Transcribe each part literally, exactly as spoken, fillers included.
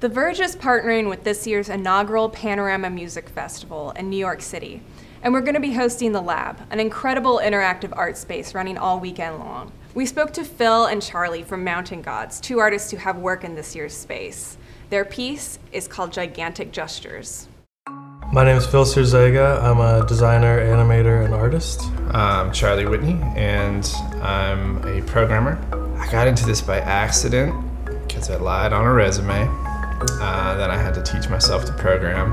The Verge is partnering with this year's inaugural Panorama Music Festival in New York City, and we're going to be hosting The Lab, an incredible interactive art space running all weekend long. We spoke to Phil and Charlie from Mountain Gods, two artists who have work in this year's space. Their piece is called Gigantic Gestures. My name is Phil Sierzega. I'm a designer, animator, and artist. I'm Charlie Whitney, and I'm a programmer. I got into this by accident because I lied on a resume. Uh, then I had to teach myself to program.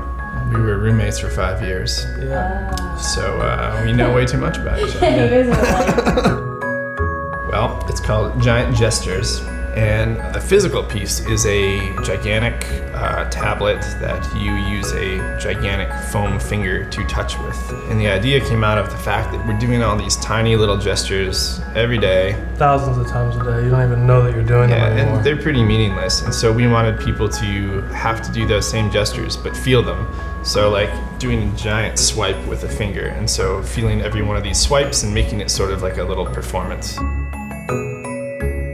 We were roommates for five years. Yeah. Uh, so uh, we know way too much about each other. Well, it's called Giant Gestures, and the physical piece is a gigantic uh, tablet that you use a gigantic foam finger to touch with. And the idea came out of the fact that we're doing all these tiny little gestures every day. Thousands of times a day. You don't even know that you're doing yeah, them anymore. And they're pretty meaningless. And so we wanted people to have to do those same gestures, but feel them. So like doing a giant swipe with a finger. And so feeling every one of these swipes and making it sort of like a little performance.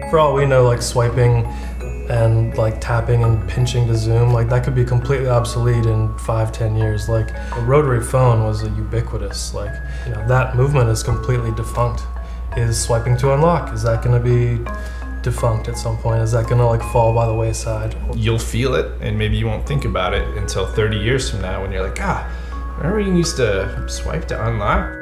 For all we know, like swiping and like tapping and pinching to zoom, like that could be completely obsolete in five, ten years. Like a rotary phone was a ubiquitous, like you know, that movement is completely defunct. Is swiping to unlock, is that gonna be defunct at some point? Is that gonna like fall by the wayside? You'll feel it and maybe you won't think about it until thirty years from now when you're like, ah, remember you used to swipe to unlock?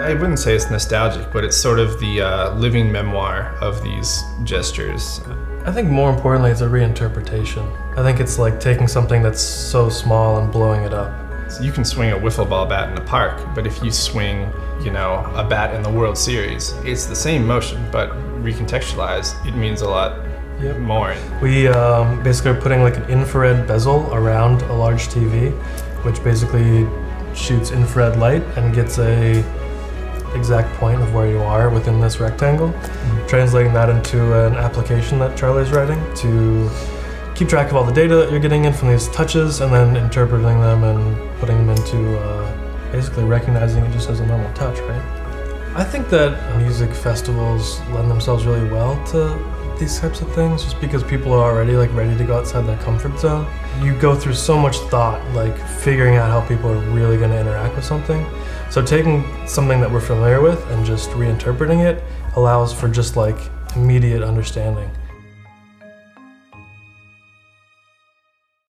I wouldn't say it's nostalgic, but it's sort of the uh, living memoir of these gestures. I think more importantly, it's a reinterpretation. I think it's like taking something that's so small and blowing it up. So you can swing a wiffle ball bat in the park, but if you swing, you know, a bat in the World Series, it's the same motion, but recontextualized, it means a lot yep. more. We um, basically are putting like an infrared bezel around a large T V, which basically shoots infrared light and gets a exact point of where you are within this rectangle, mm-hmm. translating that into an application that Charlie's writing to keep track of all the data that you're getting in from these touches and then interpreting them and putting them into uh, basically recognizing it just as a normal touch, right? I think that music festivals lend themselves really well to these types of things just because people are already like ready to go outside their comfort zone. You go through so much thought, like figuring out how people are really going to interact with something. So taking something that we're familiar with and just reinterpreting it allows for just like immediate understanding.